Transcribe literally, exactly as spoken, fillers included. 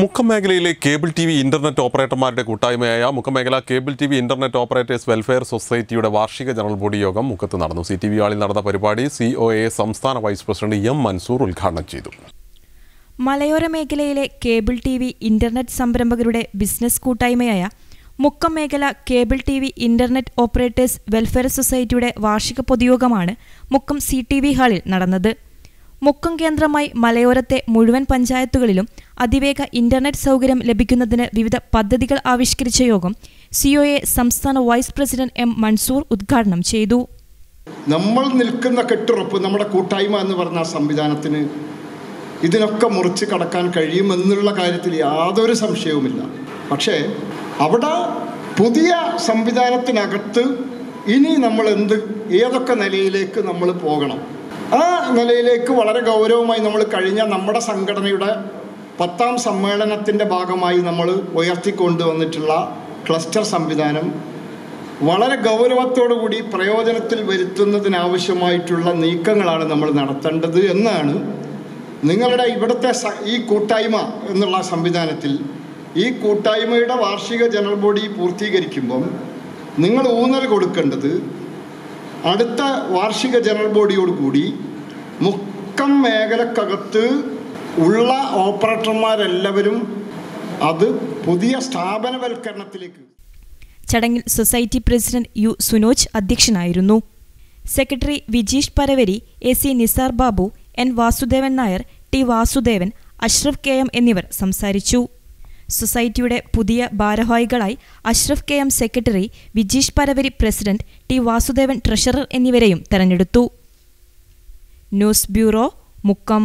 മുക്കം മേഖലയിലെ cable T V internet ഓപ്പറേറ്റർമാരുടെ കൂട്ടായ്മയായ മുക്കം മേഖല cable T V internet operators welfare സൊസൈറ്റിയുടെ വാർഷിക ജനറൽ ബോഡി യോഗം മുക്കത്ത് നടന്നു. സി ടി വി ഹാളിൽ നടന്ന പരിപാടി സി ഒ എ സംസ്ഥാന വൈസ് പ്രസിഡന്റ് എം മൻസൂർ ഉദ്ഘാടനം ചെയ്തു. മലയോര മേഖലയിലെ കേബിൾ ടി വി ഇൻ്റർനെറ്റ് സംരംഭകരുടെ ബിസിനസ് കൂട്ടായ്മയായ മുക്കം മേഖല cable T V internet operators welfare സൊസൈറ്റിയുടെ വാർഷിക പൊതുയോഗമാണ് മുക്കം സി ടി വി ഹാളിൽ നടന്നത്. മുക്കം കേന്ദ്രമായി മലയോരത്തെ മുഴുവൻ പഞ്ചായത്തുകളിലും അതിവേഗ ഇന്റർനെറ്റ് സൗകര്യം ലഭിക്കുന്നതിന് വിവിധ പദ്ധതികൾ ആവിഷ്കരിച്ച യോഗം സി ഒ എ സംസ്ഥാന വൈസ് പ്രസിഡന്റ് എം മൻസൂർ ഉദ്ഘാടനം ചെയ്തു. നമ്മൾ നിൽക്കുന്ന കെട്ടുറപ്പ്, നമ്മുടെ കൂട്ടായ്മ എന്ന് പറഞ്ഞ സംവിധാനത്തിന് ഇതിനൊക്കെ മുറിച്ച് കടക്കാൻ കഴിയുമെന്നുള്ള കാര്യത്തിൽ യാതൊരു സംശയവുമില്ല. പക്ഷേ അവിടെ പുതിയ സംവിധാനത്തിനകത്ത് ഇനി നമ്മൾ എന്ത് ഏതൊക്കെ നിലയിലേക്ക് നമ്മൾ പോകണം, ആ നിലയിലേക്ക് വളരെ ഗൗരവമായി നമ്മൾ കഴിഞ്ഞ നമ്മുടെ സംഘടനയുടെ പത്താം സമ്മേളനത്തിൻ്റെ ഭാഗമായി നമ്മൾ ഉയർത്തിക്കൊണ്ടുവന്നിട്ടുള്ള ക്ലസ്റ്റർ സംവിധാനം വളരെ ഗൗരവത്തോടുകൂടി പ്രയോജനത്തിൽ വരുത്തുന്നതിനാവശ്യമായിട്ടുള്ള നീക്കങ്ങളാണ് നമ്മൾ നടത്തേണ്ടത് എന്നാണ് നിങ്ങളുടെ ഇവിടുത്തെ ഈ കൂട്ടായ്മ എന്നുള്ള സംവിധാനത്തിൽ ഈ കൂട്ടായ്മയുടെ വാർഷിക ജനറൽ ബോഡി പൂർത്തീകരിക്കുമ്പം നിങ്ങൾ ഊന്നൽ കൊടുക്കേണ്ടത്. അടുത്ത വാർഷിക ജനറൽ ബോഡിയോടുകൂടി മുക്കം മേഖലക്കകത്ത് ഉള്ള ഓപ്പറേറ്റർമാരെല്ലാവരും അത് പുതിയ സ്ഥാപനവൽക്കരണത്തിലേക്ക്. ചടങ്ങിൽ സൊസൈറ്റി പ്രസിഡന്റ് യു സുനോജ് അധ്യക്ഷനായിരുന്നു. Secretary Vijeesh Paravari, A C Nisar Babu, N Vasudevan Nair, T Vasudevan, Ashraf K M എന്നിവർ സംസാരിച്ചു. സൊസൈറ്റിയുടെ പുതിയ ഭാരവാഹികളായി Ashraf K M secretary, Vijeesh Paravari president, T Vasudevan treasurer എന്നിവരെയും തെരഞ്ഞെടുത്തു. News bureau, Mukkam.